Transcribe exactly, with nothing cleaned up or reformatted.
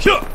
ひゃっ